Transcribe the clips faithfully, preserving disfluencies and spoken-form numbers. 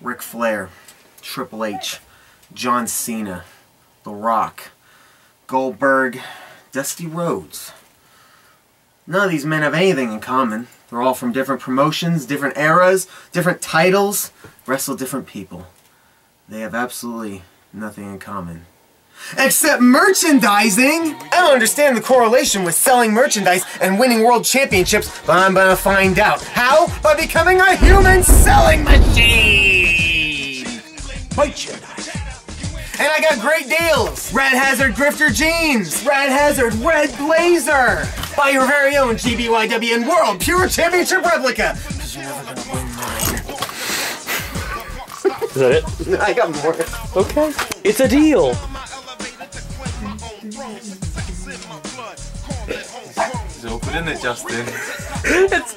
Ric Flair, Triple H, John Cena, The Rock, Goldberg, Dusty Rhodes. None of these men have anything in common. They're all from different promotions, different eras, different titles, wrestle different people. They have absolutely nothing in common. Except merchandising! I don't understand the correlation with selling merchandise and winning world championships, but I'm gonna find out. How? By becoming a human selling machine! Merchandise. And I got great deals! Rad Hazard Grifter Jeans! Rad Hazard Red Blazer! Buy your very own G B Y W N World Pure Championship Replica! Because you're never gonna win mine. Is that it? No, I got more. Okay. It's a deal! It's awkward, isn't it, Justin? It's...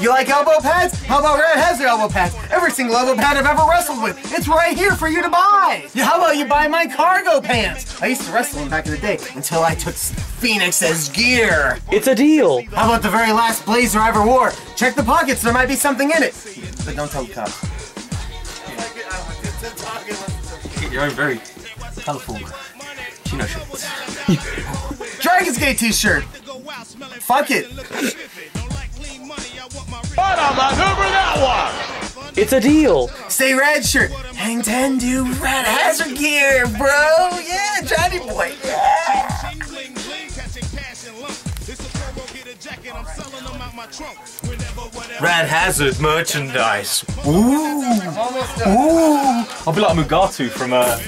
You like elbow pads? How about Rad Hazard elbow pads? Every single elbow pad I've ever wrestled with, it's right here for you to buy! How about you buy my cargo pants? I used to wrestle them back in the day until I took Phoenix as gear. It's a deal! How about the very last blazer I ever wore? Check the pockets, there might be something in it. But don't tell the cops. Get your own very colorful chino shirt. Dragon's Gate t-shirt! Fuck it! But I'm not over that one! It's a deal! Say red shirt! Hang ten do Rad Hazard gear, bro! Yeah, Johnny boy! Yeah! Rad Hazard merchandise. Ooh! Ooh! I'll be like Mugatu from uh,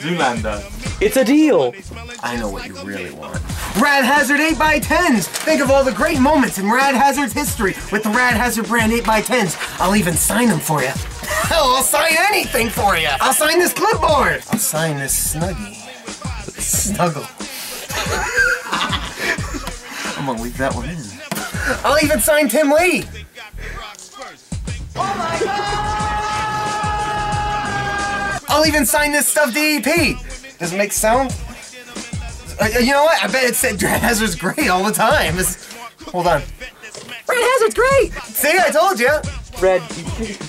Zoolander. It's a deal! I know what you really want. Rad Hazard eight by tens! Think of all the great moments in Rad Hazard's history with the Rad Hazard brand eight by tens. I'll even sign them for you. Hell, I'll sign anything for you! I'll sign this clipboard! I'll sign this Snuggie. Snuggle. I'm gonna leave that one in. I'll even sign Tim Lee! Oh my God! I'll even sign this stuff D E P! Does it make sound? Uh, you know what? I bet it said Rad Hazard's great all the time. It's, hold on. Rad Hazard's great! See, I told you! Red,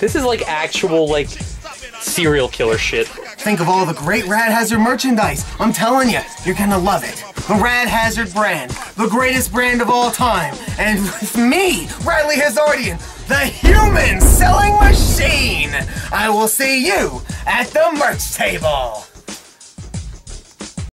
this is like actual, like, serial killer shit. Think of all the great Rad Hazard merchandise. I'm telling you, you're gonna love it. The Rad Hazard brand, the greatest brand of all time, and with me, Radley Hazardian, the human selling machine. I will see you at the merch table.